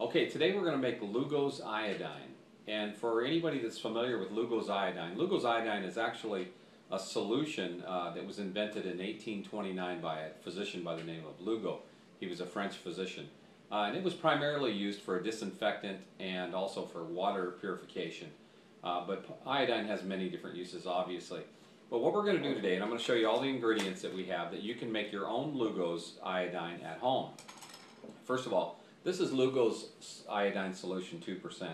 Okay, today we're going to make Lugol's iodine. And for anybody that's familiar with Lugol's iodine is actually a solution that was invented in 1829 by a physician by the name of Lugol. He was a French physician. And it was primarily used for a disinfectant and also for water purification. But iodine has many different uses, obviously. But what we're going to do today, and I'm going to show you all the ingredients that we have that you can make your own Lugol's iodine at home. First of all, this is Lugol's iodine solution 2%,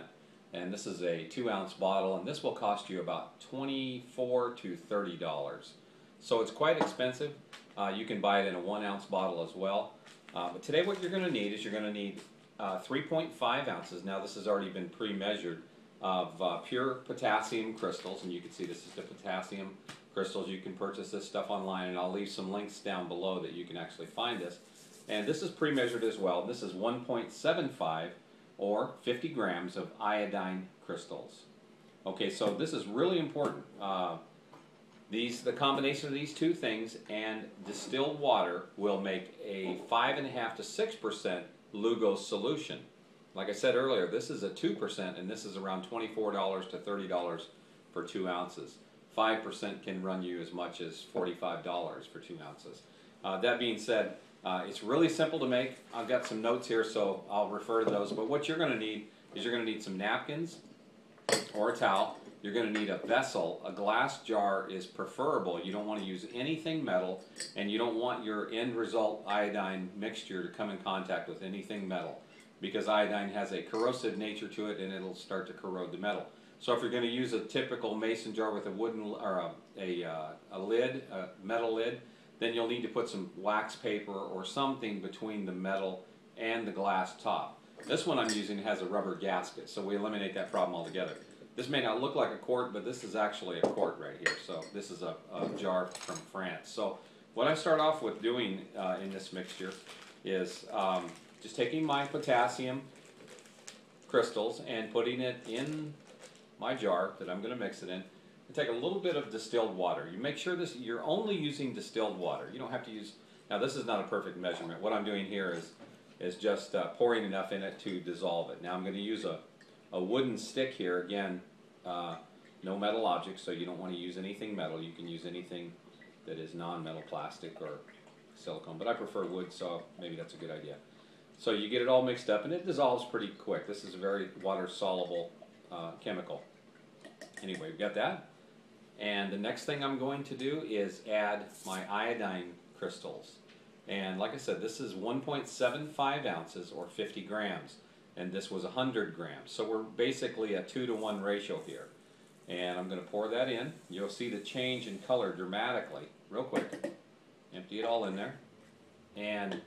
and this is a 2-ounce bottle, and this will cost you about $24 to $30. So it's quite expensive. You can buy it in a 1-ounce bottle as well. But today what you're going to need is 3.5 ounces, now this has already been pre-measured, of pure potassium crystals, and you can see this is the potassium crystals. You can purchase this stuff online, and I'll leave some links down below that you can actually find this. And this is pre-measured as well. This is 1.75 or 50 grams of iodine crystals. Okay, so this is really important. The combination of these two things and distilled water will make a 5.5 to 6% Lugol's solution. Like I said earlier, this is a 2%, and this is around $24 to $30 for 2 ounces. 5% can run you as much as $45 for 2 ounces. That being said, it's really simple to make. I've got some notes here, so I'll refer to those. But what you're going to need is you're going to need some napkins or a towel. You're going to need a vessel. A glass jar is preferable. You don't want to use anything metal, and you don't want your end result iodine mixture to come in contact with anything metal, because iodine has a corrosive nature to it, and it'll start to corrode the metal. So if you're going to use a typical mason jar with a wooden or a lid, a metal lid, then you'll need to put some wax paper or something between the metal and the glass top. This one I'm using has a rubber gasket, so we eliminate that problem altogether. This may not look like a quart, but this is actually a quart right here. So this is a jar from France. So what I start off with doing in this mixture is just taking my potassium crystals and putting it in my jar that I'm going to mix it in. Take a little bit of distilled water. You make sure this, you're only using distilled water. You don't have to use, now this is not a perfect measurement. What I'm doing here is just pouring enough in it to dissolve it. Now I'm going to use a wooden stick here. Again, no metal objects, so you don't want to use anything metal. You can use anything that is non-metal, plastic or silicone, but I prefer wood, so maybe that's a good idea. So you get it all mixed up, and it dissolves pretty quick. This is a very water-soluble chemical. Anyway, we've got that. And the next thing I'm going to do is add my iodine crystals. And like I said, this is 1.75 ounces or 50 grams. And this was 100 grams. So we're basically a 2-to-1 ratio here. And I'm going to pour that in. You'll see the change in color dramatically. Real quick. Empty it all in there. And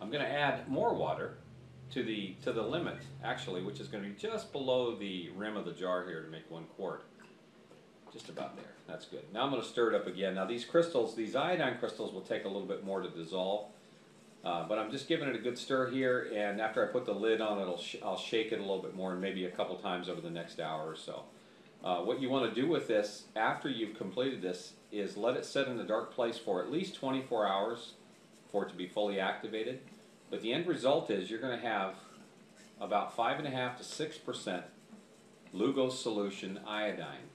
I'm going to add more water to the limit, actually, which is going to be just below the rim of the jar here to make 1 quart. Just about there. That's good. Now I'm going to stir it up again. Now these crystals, these iodine crystals, will take a little bit more to dissolve. But I'm just giving it a good stir here, and after I put the lid on, I'll shake it a little bit more, and maybe a couple times over the next hour or so. What you want to do with this after you've completed this is let it sit in a dark place for at least 24 hours for it to be fully activated. But the end result is you're going to have about 5.5 to 6% Lugol's solution iodine.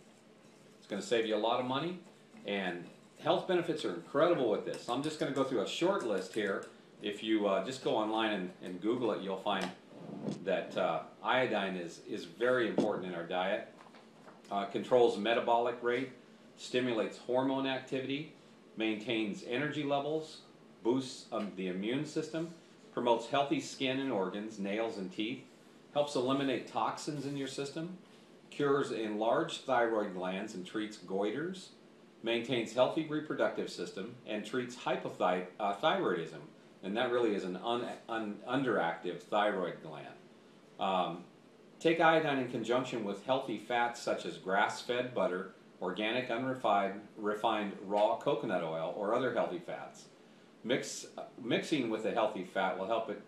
It's going to save you a lot of money, and health benefits are incredible with this. I'm just going to go through a short list here. If you just go online and Google it, you'll find that iodine is very important in our diet. Controls metabolic rate, stimulates hormone activity, maintains energy levels, boosts the immune system, promotes healthy skin and organs, nails and teeth, helps eliminate toxins in your system, cures enlarged thyroid glands and treats goiters, maintains healthy reproductive system, and treats hypothyroidism, and that really is an underactive thyroid gland. Take iodine in conjunction with healthy fats such as grass-fed butter, organic unrefined raw coconut oil, or other healthy fats. Mixing with a healthy fat will help it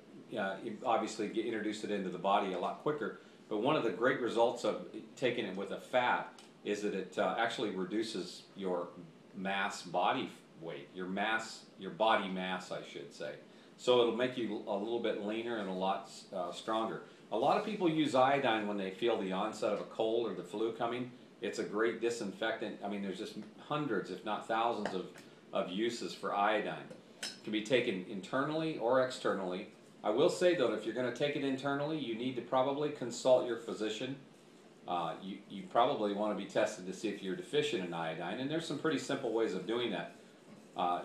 obviously introduce it into the body a lot quicker. But one of the great results of taking it with a fat is that it actually reduces your mass body weight, your body mass, I should say. So it'll make you a little bit leaner and a lot stronger. A lot of people use iodine when they feel the onset of a cold or the flu coming. It's a great disinfectant. I mean, there's just hundreds, if not thousands, of uses for iodine. It can be taken internally or externally. I will say, though, if you're going to take it internally, you need to probably consult your physician. You probably want to be tested to see if you're deficient in iodine, and there's some pretty simple ways of doing that.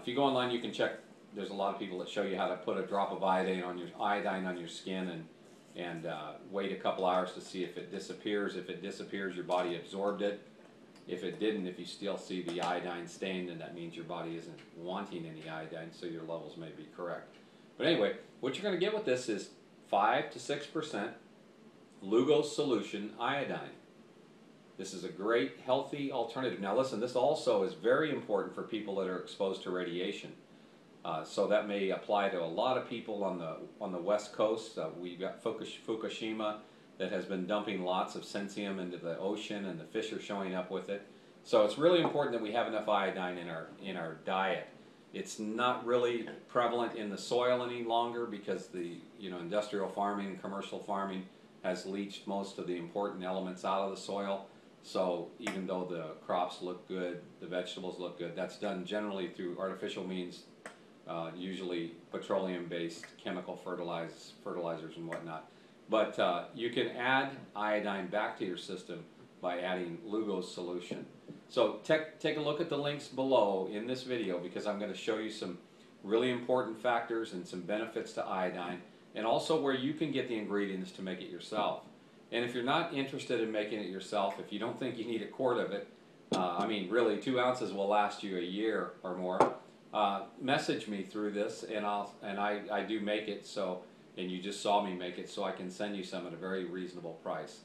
If you go online, you can check. There's a lot of people that show you how to put a drop of iodine on your skin and wait a couple hours to see if it disappears. If it disappears, your body absorbed it. If it didn't, if you still see the iodine stain, then that means your body isn't wanting any iodine, so your levels may be correct. But anyway, what you're going to get with this is 5 to 6% Lugol's solution iodine. This is a great, healthy alternative. Now listen, this also is very important for people that are exposed to radiation. So that may apply to a lot of people on the West Coast. We've got Fukushima that has been dumping lots of cesium into the ocean, and the fish are showing up with it. So it's really important that we have enough iodine in our diet. It's not really prevalent in the soil any longer because the industrial farming and commercial farming has leached most of the important elements out of the soil. So even though the crops look good, the vegetables look good, that's done generally through artificial means, usually petroleum-based chemical fertilizers and whatnot. But you can add iodine back to your system by adding Lugol's solution. So take a look at the links below in this video, because I'm going to show you some really important factors and some benefits to iodine, and also where you can get the ingredients to make it yourself. And if you're not interested in making it yourself, if you don't think you need a quart of it, I mean really 2 ounces will last you a year or more, message me through this, and I do make it, so, and you just saw me make it, so I can send you some at a very reasonable price.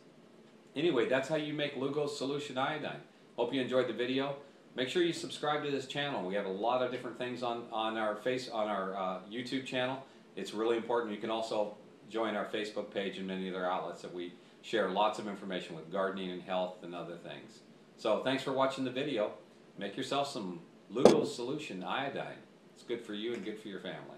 Anyway, that's how you make Lugol's solution iodine. Hope you enjoyed the video. Make sure you subscribe to this channel. We have a lot of different things on our YouTube channel. It's really important. You can also join our Facebook page and many other outlets that we share lots of information with gardening and health and other things. So thanks for watching the video. Make yourself some Lugol's solution iodine. It's good for you and good for your family.